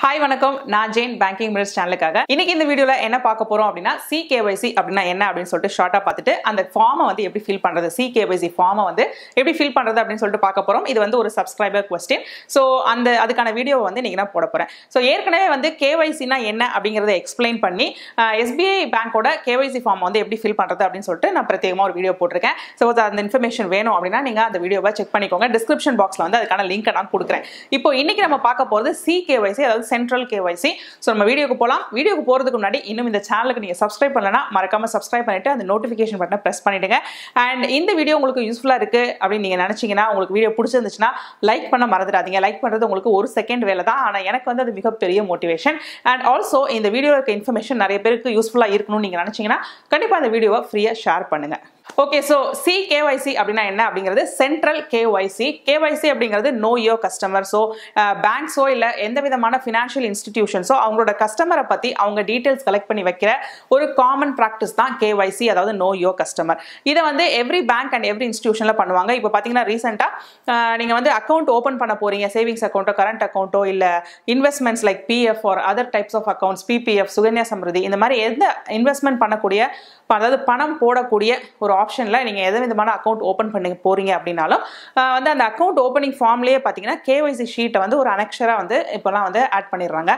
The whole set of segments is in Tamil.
Hi, welcome. I'm Jane Banking Minutes channel. In this video, I will talk about CKYC. And the form is how to fill the CKYC form. This is a subscriber question. So, that's the video. So, here KYC explain SBI bank KYC form how to fill the video. So, the information you check the video. Check the description box. Now, we will talk about CKYC. Central KYC. So, we will go to the video. Subscribe to the channel, and press the notification button. And if this video is useful, if you like it, like it for a second. That's a motivation. And also, if this video information is useful, you can share it. Okay, so CKYC is Central KYC. KYC is Know Your Customer. So, banks or financial institutions, so our customer பத்தி அவங்க details collect பண்ணி வைக்கிற ஒரு common practice தான் KYC, அதாவது know your customer. இத வந்து every bank and every institutionல பண்ணுவாங்க. இப்போ பாத்தீங்கன்னா ரீசன்ட்டா நீங்க வந்து account open பண்ண போறீங்க, savings account, current account இல்ல investments like PF or other types of accounts, PPF, Sukanya Samriddhi, இந்த மாதிரி எந்த investment பண்ணக்கூடிய அதாவது பணம் போடக்கூடிய ஒரு ஆப்ஷன்ல நீங்க எதை விதமான account open பண்ண போறீங்க அப்படினாலும் வந்து அந்த account opening formலயே பாத்தீங்கன்னா KYC sheet வந்து ஒரு annexure வந்து இப்போலாம் வந்து add பண்ணிடுறாங்க.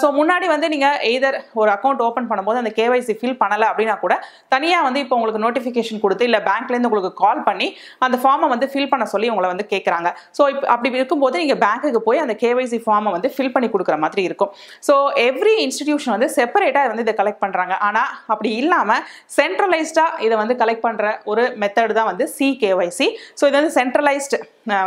சோ முன்னாடி வந்து நீங்க either ஒரு account open பண்ணும்போது அந்த KYC fill பண்ணல அப்படினா கூட தனியா வந்து இப்போ உங்களுக்கு notification கொடுத்து இல்ல bankல இருந்து உங்களுக்கு கால் பண்ணி அந்த ஃபார்மை வந்து fill பண்ண சொல்லி உங்களை வந்து கேக்குறாங்க. சோ அப்படி இருக்கும்போது நீங்க பேங்க்குக்கு போய் அந்த KYC ஃபார்மை வந்து fill பண்ணி கொடுக்கிற மாதிரி இருக்கும். சோ every institution வந்து செப்பரேட்டா வந்து இத கலெக்ட் பண்றாங்க. ஆனா அப்படி இல்லாம சென்ட்ரலைஸ்டா இத வந்து கலெக்ட் பண்ற ஒரு மெத்தட் தான் வந்து CKYC. சோ இது வந்து சென்ட்ரலைஸ்ட்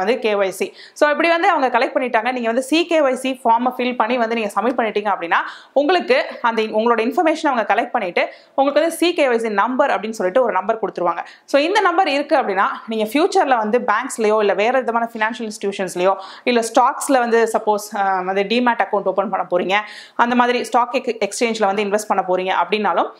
வந்து KYC. சோ இப்படி வந்து அவங்க கலெக்ட் பண்ணிட்டாங்க. நீங்க வந்து CKYC ஃபார்மை fill பண்ணி வந்து நீங்க சப்மிட் பண்ணிட்டீங்க அப்படினா உங்களுக்கு அந்த உங்களோட இன்ஃபர்மேஷன் அவங்க கலெக்ட் பண்ணிட்டு உங்களுக்கு வந்து CKYC நம்பர் அப்படினு சொல்லிட்டு ஒரு நம்பர் கொடுத்துருவாங்க. சோ இந்த நம்பர் இருக்கு அப்படினா நீங்க ஃபியூச்சர்ல வந்து பேங்க்ஸ்லயோ இல்ல வேற விதமான ஃபைனான்சியல் இன்ஸ்டிடியூஷன்ஸ்லயோ இல்ல ஸ்டாக்ஸ்ல வந்து சப்போஸ் அந்த டிமேட் அக்கவுண்ட் ஓபன் பண்ண போறீங்க, அந்த மாதிரி ஸ்டாக் எக்ஸ்சேஞ்ச்ல வந்து இன்வெஸ்ட் பண்ண போறீங்க அப்படினாலும்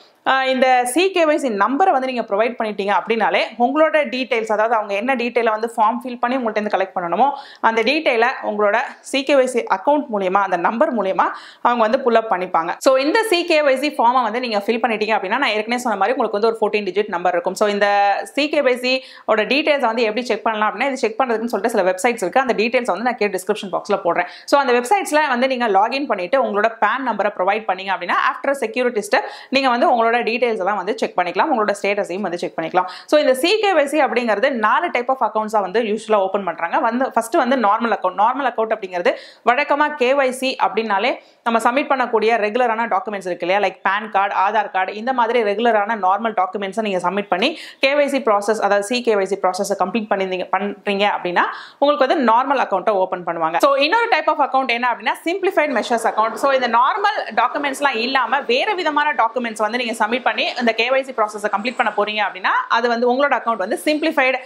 இந்த CKYC நம்பரை வந்து நீங்க ப்ரொவைட் பண்ணிட்டீங்க அப்படினாலே உங்களோட டீடைல்ஸ், அதாவது அவங்க என்ன டீடைல வந்து ஃபார்ம் ஃபில் பண்ணி உங்கள்ட்ட இருந்து கலெக்ட் பண்ணனுமோ அந்த டீடைல உங்களோட CKYC அக்கவுண்ட் மூலமா அந்த நம்பர் மூலமா அவங்க வந்து புல் அப் பண்ணிப்பாங்க. சோ இந்த CKYC ஃபார்மை வந்து நீங்க ஃபில் பண்ணிட்டீங்க அப்படினா நான் ஏற்கனவே சொன்ன மாதிரி உங்களுக்கு வந்து ஒரு 14 டிஜிட் நம்பர் இருக்கும். சோ இந்த CKYC ஓட டீடைல்ஸ் வந்து எப்படி செக் பண்ணலாம் அப்படினா இது செக் பண்றதுக்கு சொல்லிட்டு சில வெப்சைட்ஸ் இருக்கு. அந்த டீடைல்ஸ் வந்து நான் கே டிஸ்கிரிப்ஷன் பாக்ஸ்ல போடுறேன். சோ அந்த வெப்சைட்ஸ்ல வந்து நீங்க லாகின் பண்ணிட்டு உங்களோட PAN நம்பரை ப்ரொவைட் பண்ணீங்க அப்படினா ஆஃப்டர் செக்யூரிட்டி ஸ்டெப் நீங்க வந்து உங்களோட details எல்லாம் வந்து செக் பண்ணிக்கலாம், உங்களோட ஸ்டேட்டஸையும் வந்து செக் பண்ணிக்கலாம். சோ இந்த CKYC அப்படிங்கிறது 4 டைப் ஆஃப் அக்கவுண்ட்ஸா வந்து யூசுவலா ஓபன் பண்றாங்க. வந்து ஃபர்ஸ்ட் வந்து நார்மல் அக்கவுண்ட் அப்படிங்கிறது வழக்கமா KYC அப்படினாலே நம்ம சப்மிட் பண்ணக்கூடிய ரெகுலரான டாக்குமெண்ட்ஸ் இருக்கு இல்லையா, like PAN card, Aadhaar card, இந்த மாதிரி ரெகுலரான நார்மல் டாக்குமெண்ட்ஸை நீங்க சப்மிட் பண்ணி KYC process, அதாவது CKYC process கம்ப்ளீட் பண்றீங்க அப்படினா உங்களுக்கு வந்து நார்மல் அக்கவுண்ட்டை ஓபன் பண்ணுவாங்க. சோ இன்னொரு டைப் ஆஃப் அக்கவுண்ட் என்ன அப்படினா சிம்பிளிஃபைட் மெஷர்ஸ் அக்கவுண்ட். சோ இந்த நார்மல் டாக்குமெண்ட்ஸ்லாம் இல்லாம வேற விதமான டாக்குமெண்ட்ஸ் வந்து நீங்க சப்மிட் பண்ணி இந்த KYC process கம்ப்ளீட் பண்ண போறீங்க அப்படினா அது வந்து உங்களோட அக்கவுண்ட் வந்து சிம்பிளிஃபைட்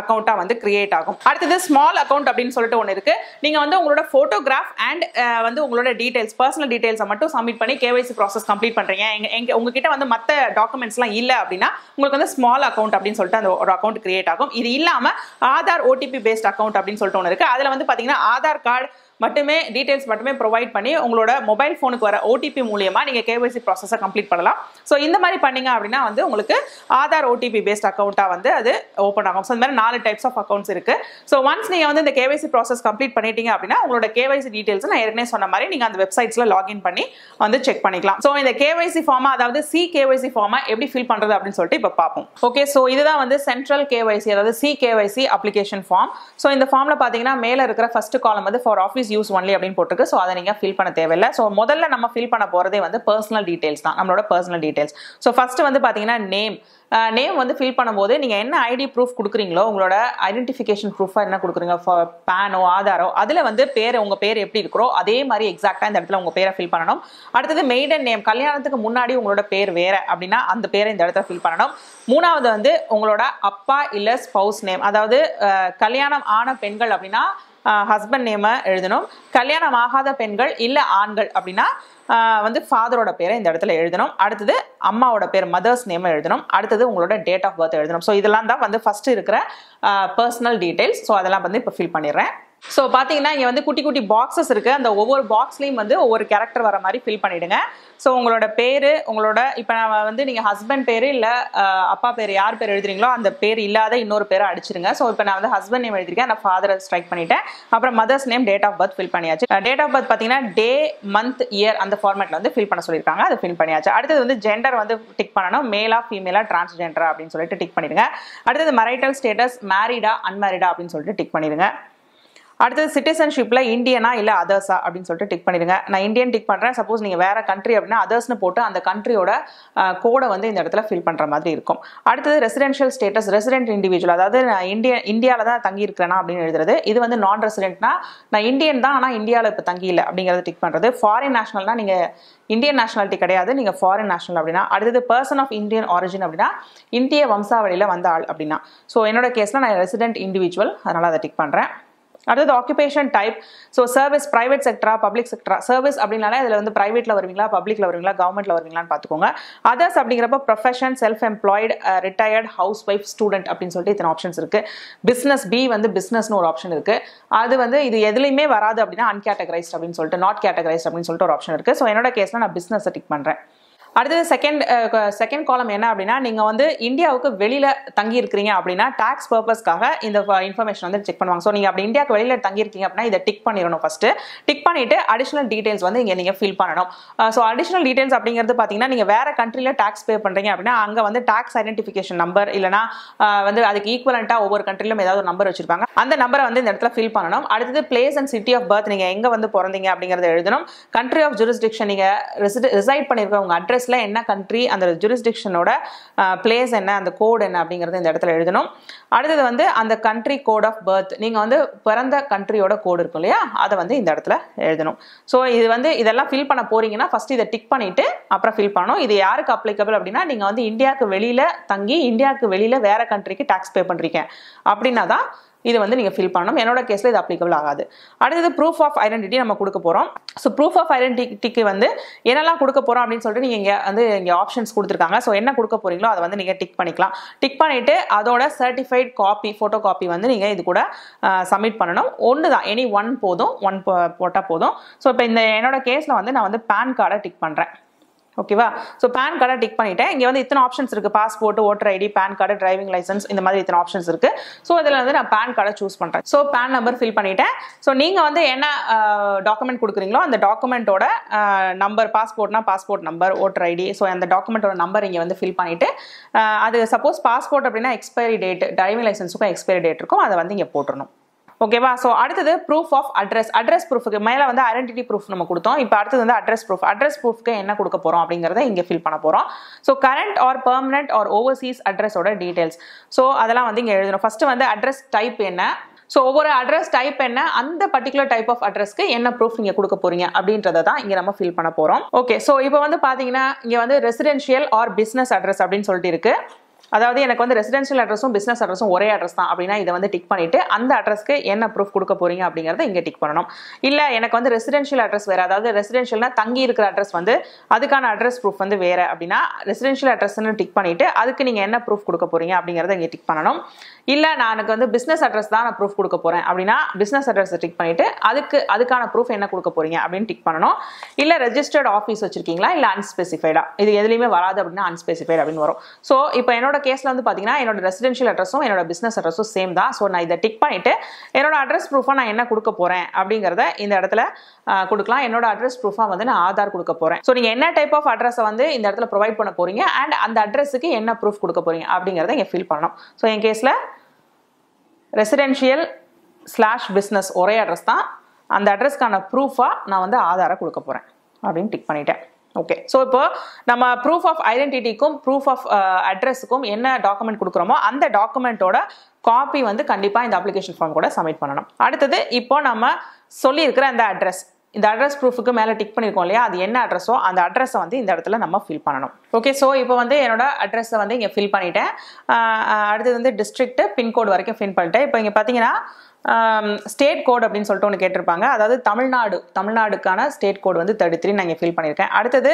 அக்கவுண்டா வந்து கிரியேட் ஆகும். அடுத்து ஸ்மால் அக்கவுண்ட் அப்படினு சொல்லிட்டு ஒன்னு இருக்கு. நீங்க வந்து உங்களோட போட்டோகிராஃப் அண்ட் வந்து உங்களோட டீடைல்ஸ், பர்சனல் டீடைல்ஸ் மட்டும் சப்மிட் பண்ணி KYC process கம்ப்ளீட் பண்றீங்க. உங்க கிட்ட வந்து மத்த டாக்குமெண்ட்ஸ்லாம் இல்ல அப்படினா உங்களுக்கு வந்து ஸ்மால் அக்கவுண்ட் அப்படினு சொல்லிட்டு அந்த ஒரு அக்கவுண்ட் கிரியேட் ஆகும். இது இல்லாம ஆதார் OTP பேஸ்ட் அக்கவுண்ட் அப்படினு சொல்லிட்டு ஒன்னு இருக்கு. அதுல வந்து பாத்தீங்கன்னா ஆதார் கார்டு மட்டுமே டீடைல்ஸ் மட்டுமே ப்ரொவைட் பண்ணி உங்களோட மொபைல் ஃபோனுக்கு வர OTP மூலமா நீங்க KYC process கம்ப்ளீட் பண்ணலாம். சோ இந்த மாதிரி பண்ணீங்க அப்படின்னா வந்து உங்களுக்கு ஆதார் OTP based அக்கவுண்டா வந்து அது ஓபன் ஆகும். சோ இந்த மாதிரி 4 டைப்ஸ் ஆஃப் அக்கவுண்ட்ஸ் இருக்கு. சோ ஒன்ஸ் நீங்க வந்து இந்த KYC process கம்ப்ளீட் பண்ணிட்டீங்க அப்படின்னா உங்களோட KYC டீடைல்ஸ் நான் ஏற்கனவே சொன்ன மாதிரி நீங்க அந்த வெப்சைட்ஸ்ல லாகின் பண்ணி வந்து செக் பண்ணிக்கலாம். சோ இந்த KYC ஃபார்மை, அதாவது CKYC ஃபார்மை எப்படி ஃபில் பண்றது அப்படினு சொல்லிட்டு இப்ப பாப்போம். ஓகே, சோ இதுதான் வந்து சென்ட்ரல் KYC அதாவது CKYC அப்ளிகேஷன் ஃபார்ம். சோ இந்த ஃபார்ம்ல பாத்தீங்கன்னா மேல இருக்கிற ஃபர்ஸ்ட் காலம் வந்து ஃபார் ஆஃபீஸ் யூஸ் ஒன்லி அப்படினு போட்டுருக்கு. சோ அத நீங்க ஃபில் பண்ண தேவையில்ல. சோ முதல்ல நம்ம ஃபில் பண்ண போறதே வந்து பர்சனல் டீடைல்ஸ் தான், நம்மளோட பர்சனல் டீடைல்ஸ். சோ ஃபர்ஸ்ட் வந்து பாத்தீங்கன்னா நேம் வந்து ஃபில் பண்ணும்போது நீங்க என்ன ஐடி ப்ரூஃப் கொடுக்குறீங்களோ உங்களோட ஐடென்டிஃபிகேஷன் ப்ரூஃபா என்ன கொடுக்குறீங்க, PANஓ ஆதாரோ, அதுல வந்து பேர், உங்க பேர் எப்படி இருக்கோ அதே மாதிரி எக்ஸாக்டா இந்த இடத்துல உங்க பேரை ஃபில் பண்ணணும். அடுத்தது மெய்டன் நேம், கல்யாணத்துக்கு முன்னாடி உங்களோட பேர் வேற அப்படின்னா அந்த பேரை இந்த இடத்துல ஃபில் பண்ணணும். மூணாவது வந்து உங்களோட அப்பா இல்ல ஸ்பௌஸ் நேம், அதாவது கல்யாணம் ஆன பெண்கள் அப்படின்னா ஹஸ்பண்ட் நேமை எழுதணும், கல்யாணம் ஆகாத பெண்கள் இல்லை ஆண்கள் அப்படின்னா வந்து ஃபாதரோட பேரை இந்த இடத்துல எழுதணும். அடுத்தது அம்மாவோட பேர், மதர்ஸ் நேமை எழுதணும். அடுத்தது உங்களோட டேட் ஆஃப் பர்த் எழுதணும். ஸோ இதெல்லாம் தான் வந்து ஃபர்ஸ்ட் இருக்கிற பர்சனல் டீடைல்ஸ். ஸோ அதெல்லாம் வந்து இப்போ ஃபில் பண்ணிடுறேன். So, பாத்தீங்கன்னா இங்க வந்து குட்டி குட்டி boxes இருக்கு அந்த ஒவ்வொரு boxலயும் வந்து ஒவ்வொரு character வர மாதிரி fill பண்ணிடுங்க சோ உங்களோட பேரு உங்களோட இப்போ நான் வந்து நீங்க ஹஸ்பண்ட் பேர் இல்ல அப்பா பேர் யார் பேர் எழுதுறீங்களோ அந்த பேர் இல்லாத இன்னொரு பேரை அடிச்சிடுங்க சோ இப்போ நான் வந்து ஹஸ்பண்ட் நேம் எழுதிருக்கேன் நான் ஃாதர் ஸ்ட்ரைக் பண்ணிட்டேன் அப்புறம் mother's name date of birth fill பண்ணியாச்சு டேட் ஆஃப் பர்த் பாத்தீங்கன்னா டே மந்த் இயர் அந்த ஃபார்மட்ல வந்து fill பண்ண சொல்லிருக்காங்க அத fill பண்ணியாச்சு அடுத்து வந்து gender வந்து டிக் பண்ணனும் மேலா ஃபீமேலா transgender அப்படினு சொல்லிட்டு டிக் பண்ணிடுங்க அடுத்து marital status married-ஆ unmarried-ஆ அப்படினு சொல்லிட்டு டிக் பண்ணிடுங்க அடுத்து citizenship la Indian ah illa others ah அப்படினு சொல்லிட்டு டிக் பண்ணிடுங்க நான் Indian டிக் பண்றேன் suppose நீங்க வேற country அப்படினா others னு போட்டு அந்த country ஓட கோட வந்து இந்த இடத்துல fill பண்ற மாதிரி இருக்கும் அடுத்து residential status resident individual அதாவது நான் இந்தியால தான் தங்கி இருக்கேனா அப்படினு எழுதுறது இது வந்து non residentனா நான் Indian தான் ஆனா இந்தியால இப்ப தங்கி இல்ல அப்படிங்கறத டிக் பண்றது foreign nationalனா நீங்க Indian nationality கிடையாது நீங்க foreign national அப்படினா அடுத்து person of Indian origin அப்படினா இந்திய வம்சாவளியில வந்த ஆள் அப்படினா சோ என்னோட கேஸ்ல நான் resident individual அதனால அத டிக் பண்றேன் That is the occupation type. So service, private sector, public sector. Service அப்படினாலே அதுல வந்து privateல வருவீங்களா, publicல வருவீங்களா, governmentல வருவீங்களான்னு பாத்துக்கோங்க. Others அப்படிங்கறப்ப profession, self-employed, retired, housewife, student அப்படினு சொல்லிட்டு இத்தனை options இருக்கு. Business B வந்து businessனு ஒரு option இருக்கு. அது வந்து இது எதுலயுமே வராது அப்படினா uncategorized அப்படினு சொல்லிட்டு not categorized அப்படினு சொல்லிட்டு ஒரு option இருக்கு. So என்னோட கேஸ்ல நான் business-ஐ டிக் பண்றேன். அடுத்து செகண்ட் காலம் என்ன அப்படினா நீங்க வந்து இந்தியாவுக்கு வெளியில தங்கி இருக்கீங்க அப்படினா டாக்ஸ் पर्पஸ்க்காக இந்த இன்ஃபர்மேஷன் வந்து செக் பண்ணுவாங்க சோ நீங்க அப்படி இந்தியாக்கு வெளியில தங்கி இருக்கீங்க அப்படினா இத டிக் பண்ணிரணும் ஃபர்ஸ்ட் டிக் பண்ணிட்டு அடிஷனல் டீடைல்ஸ் வந்து இங்க நீங்க ஃபில் பண்ணனும் சோ அடிஷனல் டீடைல்ஸ் அப்படிங்கிறது பாத்தீங்கன்னா நீங்க வேற कंट्रीல டாக்ஸ் பே பண்றீங்க அப்படினா அங்க வந்து டாக்ஸ் ஐடென்டிஃபிகேஷன் நம்பர் இல்லனா வந்து அதுக்கு ஈக்குவலன்ட்டா ஒவ்வொரு कंट्रीலயும் ஏதாவது ஒரு நம்பர் வச்சிருப்பாங்க அந்த நம்பரை வந்து இந்த இடத்துல ஃபில் பண்ணனும் அடுத்து place and city of birth நீங்க எங்க வந்து பிறந்தீங்க அப்படிங்கறதை எழுதணும் कंट्री ஆஃப் ஜூரிஸ்டிக்ஷன் நீங்க ரெசைட் பண்ணிருக்க உங்க அட்ரஸ் என்ன country and the jurisdiction oda place enna and the code enna abingiradha indha edathila ezhudnom adutha vande and the country code of birth neenga vande peranda country oda code irukku illaya adha vande indha edathila ezhudnom so idu vande idella fill panna poringa na first idha tick pannite apra fill pannom idu yarukku applicable abadina neenga vande indiyakku velila tangi indiyakku velila vera country ku tax pay pandreenga abadina da இது வந்து நீங்க fill பண்ணனும் என்னோட கேஸ்ல இது அப்ளிகபிள் ஆகாது அடுத்து proof of identity நம்ம கொடுக்க போறோம் சோ proof of identity-க்கு வந்து என்னெல்லாம் கொடுக்க போறோம் அப்படினு சொல்லிட்டு நீங்க இங்க ஆப்ஷன்ஸ் கொடுத்திருக்காங்க சோ என்ன கொடுக்க போறீங்களோ அத வந்து நீங்க டிக் பண்ணிக்கலாம் டிக் பண்ணிட்டு அதோட certified copy photo copy வந்து நீங்க இது கூட submit பண்ணனும் ஒன்னு தான் any one போதும் one போட்டா போதும் சோ இப்போ இந்த என்னோட கேஸ்ல வந்து நான் வந்து PAN card-ஐ டிக் பண்றேன் ஓகேவா சோ PAN கார்டை டிக் பண்ணிட்டேன் இங்க வந்து இத்தனை ஆப்ஷன்ஸ் இருக்கு passport voter ID PAN card driving licence இந்த மாதிரி இத்தனை ஆப்ஷன்ஸ் இருக்கு சோ இதல வந்து நான் PAN கார்டை चूஸ் பண்றேன் சோ PAN நம்பர் ஃபில் பண்ணிட்டேன் சோ நீங்க வந்து என்ன டாக்குமென்ட் கொடுக்கறீங்களோ அந்த டாக்குமென்ட்டோட நம்பர் பாஸ்போர்ட்னா passport number voter ID so அந்த டாக்குமென்ட்டோட நம்பர் இங்க வந்து ஃபில் பண்ணிட்டு அது சப்போஸ் பாஸ்போர்ட் அப்படினா எக்ஸ்பயரி டேட் டிரைவிங் லைசென்ஸ்க்கு எக்ஸ்பயரி டேட் இருக்கும் அத வந்து இங்க போட்டுறணும் ஓகேவா சோ அடுத்து proof of address address proofக்கு மேல வந்து identity proof நம்ம கொடுத்தோம் இப்போ அடுத்து வந்து address proofக்கு என்ன கொடுக்க போறோம் அப்படிங்கறதை இங்க fill பண்ண போறோம் so current or permanent or overseas address ஓட details சோ அதெல்லாம் வந்து இங்க எழுதணும் first வந்து address type என்ன சோ ஒவ்வொரு address type என்ன அந்த particular type of addressக்கு என்ன proof நீங்க கொடுக்க போறீங்க அப்படின்றத தான் இங்க நம்ம fill பண்ண போறோம் ஓகே சோ இப்போ வந்து பாத்தீங்கன்னா இங்க வந்து residential or business address அப்படினு சொல்லிட்டு இருக்கு அதாவது எனக்கு வந்து ரெசிடென்ஷியல் அட்ரஸும் பிசினஸ் அட்ரஸும் ஒரே அட்ரஸ் தான் அப்படினா இத வந்து டிக் பண்ணிட்டு அந்த அட்ரஸ்க்கு என்ன ப்ரூஃப் கொடுக்க போறீங்க அப்படிங்கறதை இங்க டிக் பண்ணனும் இல்ல எனக்கு வந்து ரெசிடென்ஷியல் அட்ரஸ் வேற அதாவது ரெசிடென்ஷியல்னா தங்கி இருக்கிற அட்ரஸ் வந்து அதுக்கான அட்ரஸ் ப்ரூஃப் வந்து வேற அப்படினா ரெசிடென்ஷியல் அட்ரஸ்னு டிக் பண்ணிட்டு அதுக்கு நீங்க என்ன ப்ரூஃப் கொடுக்க போறீங்க அப்படிங்கறதை இங்க டிக் பண்ணனும் இல்ல நான் எனக்கு வந்து பிசினஸ் அட்ரஸ் தான் நான் ப்ரூஃப் கொடுக்க போறேன் அப்படினா பிசினஸ் அட்ரஸை டிக் பண்ணிட்டு அதுக்கான ப்ரூஃப் என்ன கொடுக்க போறீங்க அப்படினு டிக் பண்ணனும் இல்ல ரெஜிஸ்டர்ட் ஆபீஸ் வச்சிருக்கீங்களா இல்ல அன்ஸ்பெசிஃபைடா இது எதுலயுமே வராது அப்படினா அன்ஸ்பெசிஃபைட் அப்படினு வரும் சோ இப்போ என்னோட கேஸ்ல வந்து பாத்தீங்கன்னா என்னோட ரெசிடென்ஷியல் அட்ரஸும் என்னோட பிசினஸ் அட்ரஸும் சேம் தான் சோ நான் இத டிக் பண்ணிட்டு என்னோட அட்ரஸ் ப்ரூஃபா நான் என்ன கொடுக்க போறேன் அப்படிங்கறதை இந்த இடத்துல கொடுக்கலாம் என்னோட அட்ரஸ் ப்ரூஃபா வந்து நான் ஆதார் கொடுக்க போறேன் சோ நீங்க என்ன டைப் ஆஃப் அட்ரஸை வந்து இந்த இடத்துல ப்ரொவைட் பண்ண போறீங்க அண்ட் அந்த அட்ரஸ்க்கு என்ன ப்ரூஃப் கொடுக்க போறீங்க அப்படிங்கறதை இங்க ஃபில் பண்ணனும் சோ என் கேஸ்ல ரெசிடென்ஷியல்/பிசினஸ் ஒரே அட்ரஸ் தான் அந்த அட்ரஸ்க்கான ப்ரூஃபா நான் வந்து ஆதாரை கொடுக்க போறேன் அப்படினு டிக் பண்ணிட்டேன் ஓகே சோ இப்போ நம்ம proof of identity-க்கும் proof of address-க்கும் என்ன டாக்குமென்ட் கொடுக்கறோமோ அந்த டாக்குமென்ட்டோட காப்பி வந்து கண்டிப்பா இந்த application form கூட சப்மிட் பண்ணனும் அடுத்து இப்போ நம்ம சொல்லி இருக்கிற அந்த address இந்த address proofக்கு மேல டிக் பண்ணிருக்கோம் இல்லையா அது என்ன அட்ரஸோ அந்த அட்ரஸை வந்து இந்த இடத்துல நம்ம fill பண்ணனும் ஓகே சோ இப்போ வந்து என்னோட அட்ரஸை வந்து இங்க fill பண்ணிட்டேன் அடுத்து வந்து district pin code வரைக்கும் fill பண்ணிட்டேன் இப்போ இங்க பாத்தீங்கன்னா state code அப்படினு சொல்லிட்டு ஒன்னு கேட்டிருப்பாங்க. அதாவது தமிழ்நாடுக்கான state code வந்து 33 நான் இங்க fill பண்ணிருக்கேன். அடுத்து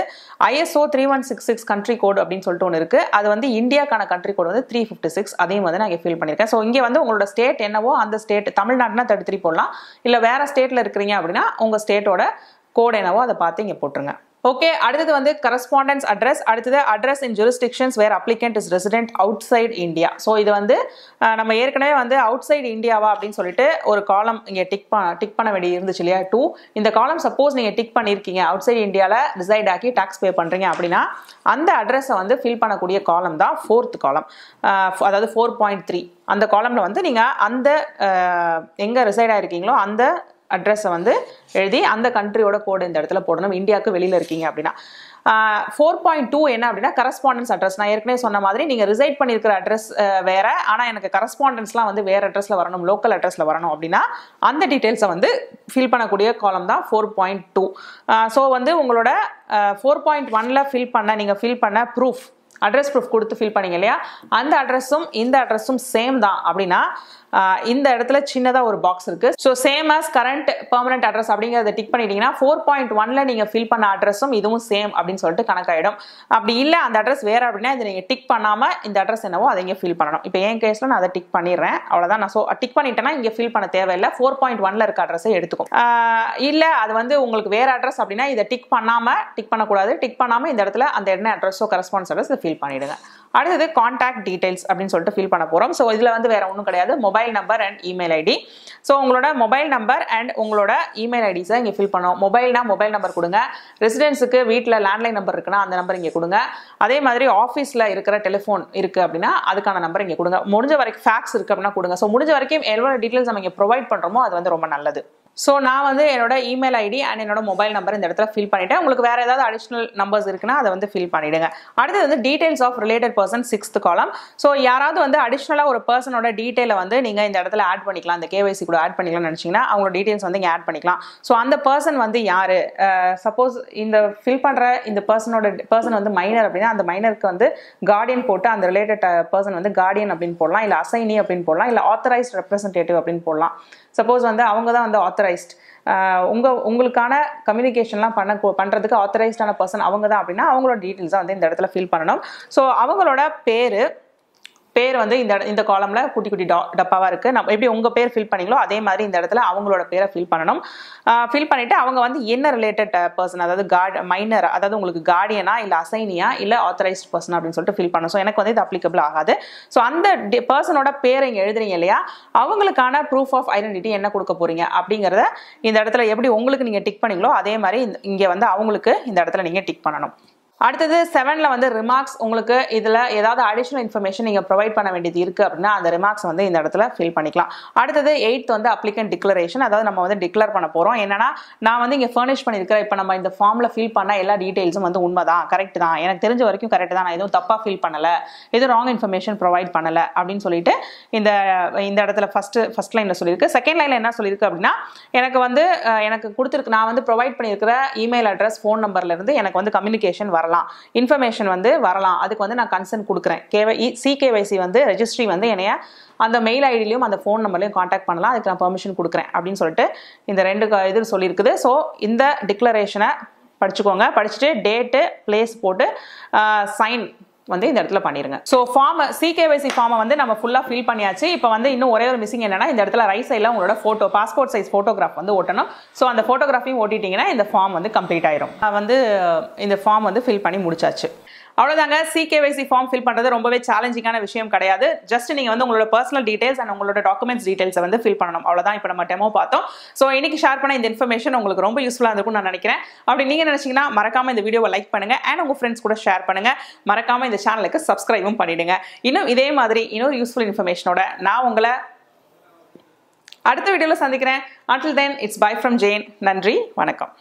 ISO 3166 country code அப்படினு சொல்லிட்டு ஒன்னு இருக்கு. அது வந்து இந்தியாக்கான country code வந்து 356. அதையும் வந்து நான் இங்க fill பண்ணிருக்கேன். சோ இங்க வந்து உங்களோட state என்னவோ அந்த state தமிழ்நாடுனா 33 போடலாம். இல்ல வேற stateல இருக்கீங்க அப்படினா உங்க stateோட code என்னவோ அத பார்த்து இங்க போட்டுருங்க. Okay, அடுத்து வந்து correspondence address, அடுத்து address in jurisdictions where applicant is resident outside India. So இது வந்து நம்ம ஏற்கனவே வந்து outside India வா அப்படினு சொல்லிட்டு ஒரு column இங்க டிக் பண்ண வேண்டியது இருந்துச்சு இல்லையா 2. இந்த column suppose நீங்க டிக் பண்ணிருக்கீங்க outside Indiaல reside ஆகி tax pay பண்றீங்க அப்படினா அந்த address-ஐ வந்து fill பண்ணக்கூடிய column தான் 4th column. அதாவது 4.3. அந்த columnல வந்து நீங்க அந்த எங்க reside ஆயிருக்கீங்களோ அந்த address வந்து எழுதி அந்த कंट्रीயோட கோட் இந்த இடத்துல போடணும். இந்தியாக்கு வெளியில இருக்கீங்க அப்படினா 4.2 என்ன அப்படினா correspondence address. நான் ஏற்கனவே சொன்ன மாதிரி நீங்க reside பண்ணியிருக்கிற address வேற, ஆனா எனக்கு correspondenceலாம் வந்து வேற addressல வரணும், local addressல வரணும் அப்படினா அந்த details-ஐ வந்து fill பண்ணக்கூடிய column தான் 4.2. சோ வந்து உங்களோட 4.1ல நீங்க fill பண்ண proof address proof கொடுத்து fill பண்ணீங்க இல்லையா அந்த அட்ரஸும் இந்த அட்ரஸும் சேம் தான் அப்படினா இந்த இடத்துல சின்னதா ஒரு பாக்ஸ் இருக்கு. So same as current permanent address அப்படிங்கறத டிக் பண்ணிட்டீங்கன்னா 4.1ல நீங்க fill பண்ண அட்ரஸும் இதுவும் சேம் அப்படினு சொல்லிட்டு கணக்காயிடும். அப்படி இல்ல அந்த அட்ரஸ் வேற அப்படினா இத நீங்க டிக் பண்ணாம இந்த அட்ரஸ் என்னவோ அதங்க fill பண்ணணும். இப்போ என் கேஸ்ல நான் அத டிக் பண்ணிறேன். அவ்வளவுதான். நான் சோ டிக் பண்ணிட்டேனா இங்க fill பண்ண தேவை இல்ல. 4.1ல இருக்க அட்ரஸை எடுத்துக்கும். இல்ல அது வந்து உங்களுக்கு வேற அட்ரஸ் அப்படினா இத டிக் பண்ணக்கூடாது. டிக் பண்ணாம இந்த இடத்துல அந்த என்ன அட்ரஸோ correspondence address fill பண்ணிடுங்க. அடுத்து contact details அப்படினு சொல்லிட்டு fill பண்ண போறோம். சோ இதுல வந்து வேற ஒண்ணும் கிடையாது, mobile number and email id. So உங்களோட mobile number and உங்களோட email ids இங்க fill பண்ணோம். mobileனா mobile number கொடுங்க, ரெசிடென்ஸ்க்கு வீட்ல landline number இருக்குனா அந்த நம்பர் இங்க கொடுங்க, அதே மாதிரி ஆபீஸ்ல இருக்கிற டெலிபோன் இருக்கு அப்படினா அதுக்கான நம்பர் இங்க கொடுங்க, முடிஞ்ச வரைக்கும் fax இருக்கு அப்படினா கொடுங்க. சோ முடிஞ்ச வரைக்கும் எல்லா டீடைல்ஸ் நம்ம இங்க ப்ரொவைட் பண்றோமோ அது வந்து ரொம்ப நல்லது. சோ நான் வந்து என்னோட email id and என்னோட mobile number இந்த இடத்துல fill பண்ணிட்டேன். உங்களுக்கு வேற ஏதாவது அடிஷனல் நம்பர்ஸ் இருக்குனா அத வந்து fill பண்ணிடுங்க. அடுத்து வந்து details of related person 6th column. So யாராவது வந்து அடிஷனலா ஒரு பர்சனோட டீடைலை வந்து நீங்க இந்த இடத்துல ஆட் பண்ணிக்கலாம், அந்த KYC கூட ஆட் பண்ணிக்கலாம் நினைச்சீங்கன்னா அவங்களோட டீடைல்ஸ் வந்து இங்க ஆட் பண்ணிக்கலாம். சோ அந்த பர்சன் வந்து யாரு, சப்போஸ் இந்த fill பண்ற இந்த பர்சன் வந்து மைனர் அப்படினா அந்த மைனருக்கு வந்து கார்டியன் போட்டு அந்த ரிலேட்டட் பர்சன் வந்து கார்டியன் அப்படினு போடலாம், இல்ல அசைனி அப்படினு போடலாம், இல்ல ஆத்தரைஸ்ட் ரெப்ரசன்டேட்டிவ் அப்படினு போடலாம். சப்போஸ் வந்து அவங்க தான் வந்து authorized, உங்களுக்கான கம்யூனிகேஷன்லாம் பண்றதுக்கு authorized-ஆன பர்சன் அவங்க தான் அப்படின்னா அவங்களோட டீடைல்ஸை வந்து இந்த இடத்துல fill பண்ணணும். ஸோ அவங்களோட பேர் வந்து இந்த காலம்ல குட்டி டப்பாவா இருக்கு. நம்ம எப்படி உங்க பேர் ஃபில் பண்ணீங்களோ அதே மாதிரி இந்த இடத்துல அவங்களோட பேரை ஃபில் பண்ணணும். ஃபில் பண்ணிட்டு அவங்க வந்து என்ன ரிலேட்டட் பர்சன், அதாவது மைனர், அதாவது உங்களுக்கு கார்டியனா இல்ல அசைனியா இல்ல ஆத்தரைஸ்ட் பர்சன் அப்படின்னு சொல்லிட்டு ஃபில் பண்ணணும். ஸோ எனக்கு வந்து இது அப்ளிகபிள் ஆகாது. ஸோ அந்த பர்சனோட பேரை இங்க எழுதுறீங்க இல்லையா அவங்களுக்கான ப்ரூஃப் ஆஃப் ஐடென்டிட்டி என்ன கொடுக்க போறீங்க அப்படிங்கறத இந்த இடத்துல எப்படி உங்களுக்கு நீங்க டிக் பண்ணீங்களோ அதே மாதிரி இங்க வந்து அவங்களுக்கு இந்த இடத்துல நீங்க டிக் பண்ணணும். அடுத்து 7ல வந்து ரிமார்க்ஸ். உங்களுக்கு இதுல ஏதாவது அடிஷனல் இன்ஃபர்மேஷன் நீங்க ப்ரொவைட் பண்ண வேண்டியது இருக்கு அப்படின்னா அந்த ரிமார்க்ஸ் வந்து இந்த இடத்துல ஃபில் பண்ணிக்கலாம். அடுத்து 8 வந்து அப்ளிகன்ட் டிக்ளரேஷன், அதாவது நம்ம வந்து டிக்ளேர் பண்ண போறோம் என்னன்னா நான் வந்து இங்க ஃபர்னிஷ் பண்ணிருக்கிற இப்ப நம்ம இந்த ஃபார்ம்ல ஃபில் பண்ண எல்லா டீடைல்ஸும் வந்து உண்மைதான், கரெக்ட் தான், எனக்கு தெரிஞ்ச வரைக்கும் கரெக்ட் தான், நான் எதுவும் தப்பா ஃபில் பண்ணல, எதுவும் ராங் இன்ஃபர்மேஷன் ப்ரொவைட் பண்ணல அப்படின்னு சொல்லிட்டு இந்த இடத்துல ஃபர்ஸ்ட் லைன்ல சொல்லியிருக்கு. செகண்ட் லைன்ல என்ன சொல்லியிருக்கு அப்படின்னா எனக்கு கொடுத்திருக்கு நான் வந்து ப்ரொவைட் பண்ணிருக்கிற இமெயில் அட்ரஸ் ஃபோன் நம்பர்ல இருந்து எனக்கு வந்து கம்யூனிகேஷன் இன்ஃபர்மேஷன் வந்து வரலாம், அதுக்கு வந்து நான் கன்சென்ட் கொடுக்கிறேன். CKYC வந்து ரெஜிஸ்ட்ரி வந்து என்னைய அந்த மெயில் ஐடியிலயும் அந்த ஃபோன் நம்பர்லயும் காண்டாக்ட் பண்ணலாம், அதுக்கு நான் பெர்மிஷன் கொடுக்கிறேன் அப்படின்னு சொல்லிட்டு இந்த 2 இது சொல்லியிருக்குது. ஸோ இந்த டிக்ளரேஷனை படிச்சுக்கோங்க. படிச்சுட்டு டேட்டு பிளேஸ் போட்டு சைன் வந்து இந்த இடத்துல பண்ணிருங்க. சோ ஃபார்ம் CKYC ஃபார்மை வந்து நம்ம ஃபுல்லா ஃபில் பண்ணியாச்சு. இப்போ வந்து இன்னும் ஒரே ஒரு மிஸ்ஸிங் என்னன்னா இந்த இடத்துல ரைட் சைடுல உங்களோட போட்டோ பாஸ்போர்ட் சைஸ் போட்டோகிராஃப் வந்து ஒட்டணும். சோ அந்த போட்டோகிராஃபையும் ஓட்டிட்டீங்கன்னா இந்த ஃபார்ம் வந்து கம்ப்ளீட் ஆயிரும். வந்து இந்த ஃபார்ம் வந்து ஃபில் பண்ணி முடிச்சாச்சு. அவ்வளவுதாங்க. CKYC ஃபார்ம் ஃபில் பண்றது ரொம்பவே சேலஞ்சிங்கான விஷயம் கிடையாது. ஜஸ்ட் நீங்க வந்து உங்களோட பர்சனல் டீடைல்ஸ் அண்ட் உங்களோட டாக்குமெண்ட்ஸ் டீடைல்ஸை வந்து ஃபில் பண்ணணும். அவ்வளவுதான். இப்போ நம்ம டெமோ பார்த்தோம். ஸோ இன்னைக்கு ஷேர் பண்ண இந்த இன்ஃபர்மேஷன் உங்களுக்கு ரொம்ப யூஸ்ஃபுல்லா இருக்கும்னு நான் நினைக்கிறேன். அப்படி நீங்க நினைச்சீங்கன்னா மறக்காம இந்த வீடியோவை லைக் பண்ணுங்க அண்ட் உங்க ஃப்ரெண்ட்ஸ் கூட ஷேர் பண்ணுங்க. மறக்காம இந்த சேனலுக்கு சப்ஸ்கிரைபும் பண்ணிடுங்க. இன்னும் இதே மாதிரி இன்னொரு யூஸ்ஃபுல் இன்ஃபர்மேஷனோட நான் உங்களை அடுத்த வீடியோல சந்திக்கிறேன். Until then, it's bye from Jane. நன்றி, வணக்கம்.